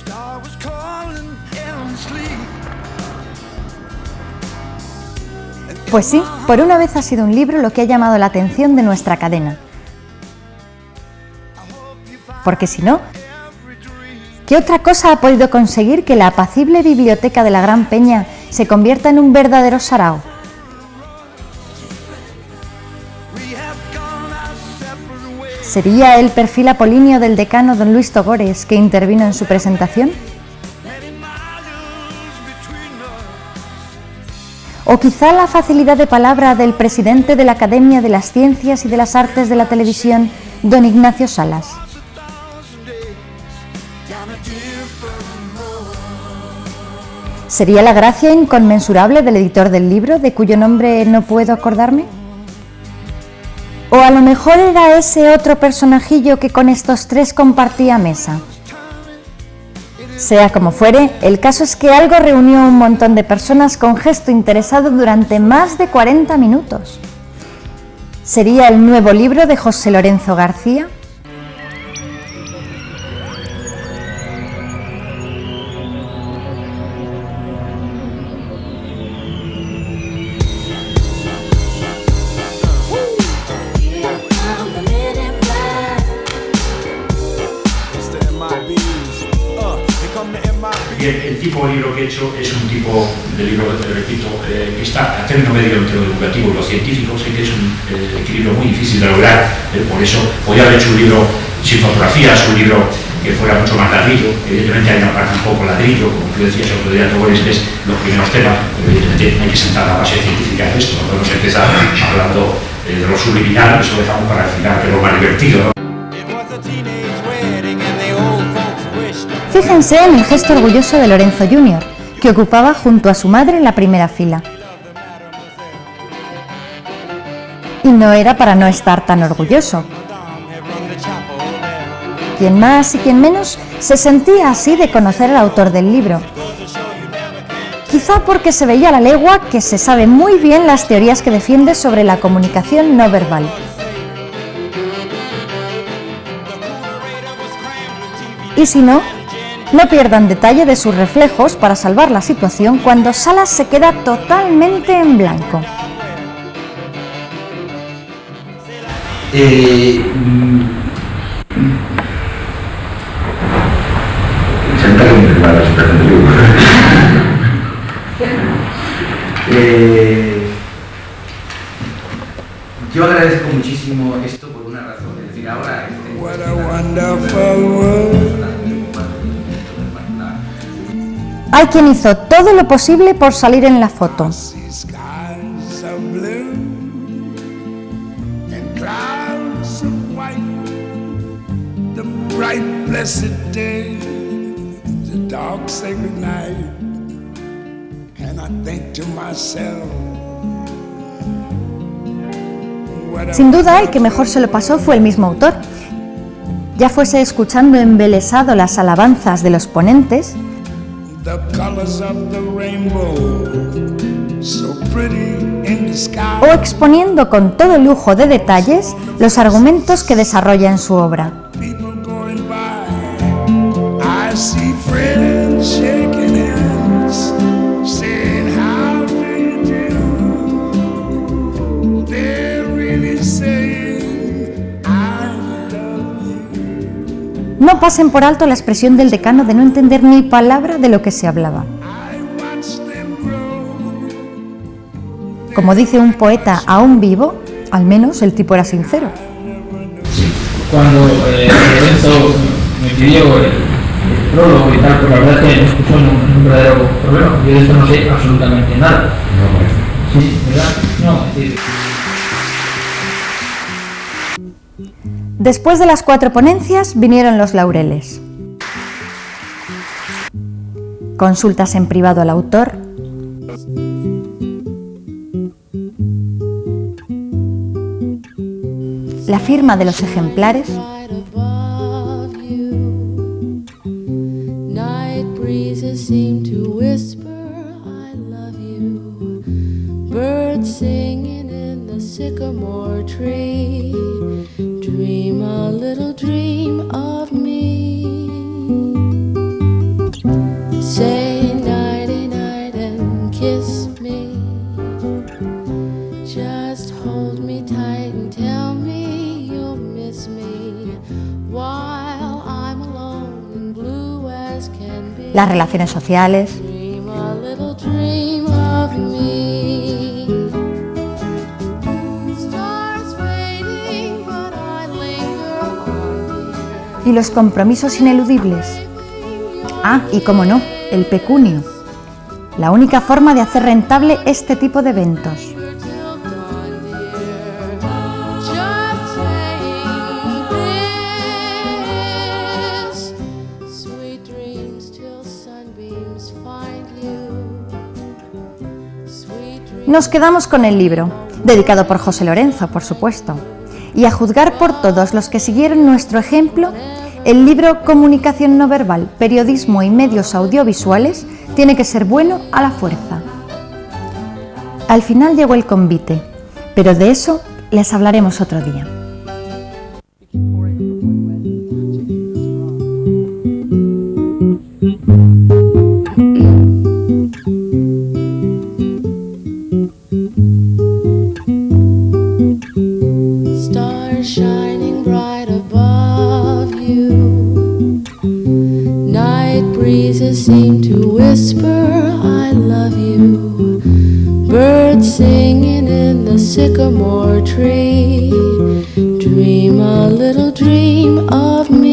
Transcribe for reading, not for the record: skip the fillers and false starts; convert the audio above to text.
star was calling endlessly. Pues sí, por una vez ha sido un libro lo que ha llamado la atención de nuestra cadena. Porque si no, ¿qué otra cosa ha podido conseguir que la apacible biblioteca de la Gran Peña se convierta en un verdadero sarao? ¿Sería el perfil apolíneo del decano don Luis Togores que intervino en su presentación? ¿O quizá la facilidad de palabra del presidente de la Academia de las Ciencias y de las Artes de la Televisión, don Ignacio Salas? ¿Sería la gracia inconmensurable del editor del libro, de cuyo nombre no puedo acordarme? ¿O a lo mejor era ese otro personajillo que con estos tres compartía mesa? Sea como fuere, el caso es que algo reunió a un montón de personas con gesto interesado durante más de 40 minutos. ¿Sería el nuevo libro de José Lorenzo García? El tipo de libro que he hecho es un tipo de libro que, te repito, que está a término medio entre lo educativo y lo científico. Sé que es un equilibrio muy difícil de lograr, por eso podía haber hecho un libro sin fotografías, un libro que fuera mucho más ladrillo. Evidentemente hay una parte un poco ladrillo, como tú decías, otro día, Togores, que es los primeros temas. Evidentemente hay que sentar la base científica de esto, no podemos empezar hablando de lo subliminal, eso dejamos para el final, que es lo más divertido, ¿no? Fíjense en el gesto orgulloso de Lorenzo Jr., que ocupaba junto a su madre en la primera fila. Y no era para no estar tan orgulloso. Quien más y quien menos se sentía así de conocer al autor del libro. Quizá porque se veía a la legua que se sabe muy bien las teorías que defiende sobre la comunicación no verbal. Y si no, no pierdan detalle de sus reflejos para salvar la situación cuando Salas se queda totalmente en blanco. Yo agradezco muchísimo esto por una razón, es decir, ahora hay quien hizo todo lo posible por salir en la foto. Sin duda, el que mejor se lo pasó fue el mismo autor. Ya fuese escuchando embelesado las alabanzas de los ponentes, o exponiendo con todo lujo de detalles los argumentos que desarrolla en su obra. No pasen por alto la expresión del decano de no entender ni palabra de lo que se hablaba. Como dice un poeta aún vivo, al menos el tipo era sincero. Cuando Lorenzo me pidió el prólogo y tal, pues la verdad es que nos puso en un verdadero problema. Yo de esto no sé absolutamente nada. Sí, ¿verdad? No, sí. Después de las 4 ponencias vinieron los laureles. Consultas en privado al autor. La firma de los ejemplares. Dream a little dream of me. las relaciones sociales. Y los compromisos ineludibles. Ah, y cómo no, el pecunio. La única forma de hacer rentable este tipo de eventos. Nos quedamos con el libro, dedicado por José Lorenzo, por supuesto, y a juzgar por todos los que siguieron nuestro ejemplo, el libro Comunicación no verbal, periodismo y medios audiovisuales tiene que ser bueno a la fuerza. Al final llegó el convite, pero de eso les hablaremos otro día. Seem to whisper, I love you. Birds singing in the sycamore tree. Dream a little dream of me.